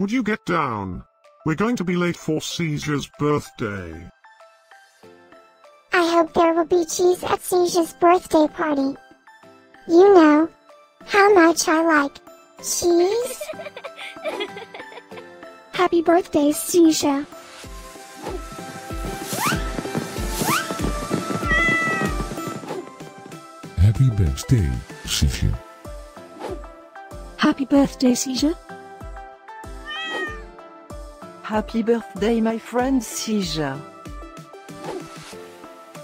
Would you get down? We're going to be late for Cesia's birthday. I hope there will be cheese at Cesia's birthday party. You know how much I like cheese. Happy birthday, Cesia. Happy birthday, Cesia. Happy birthday, Cesia. Happy birthday, my friend Cesia.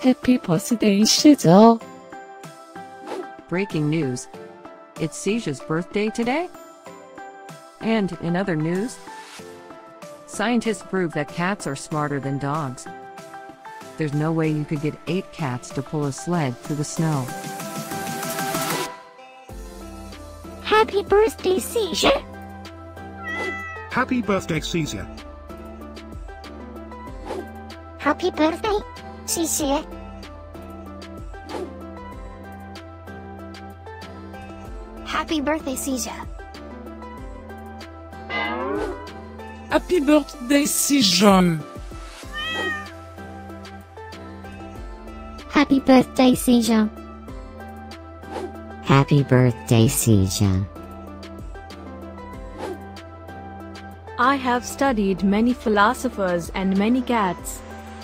Happy birthday, Cesia. Breaking news. It's Cesia's birthday today. And in other news, scientists prove that cats are smarter than dogs. There's no way you could get 8 cats to pull a sled through the snow. Happy birthday, Cesia. Happy birthday, Cesia. Happy birthday, Cesia. Happy birthday, Cesia. Happy birthday, Cesia. Happy birthday, Cesia. Happy birthday, Cesia. I have studied many philosophers and many cats.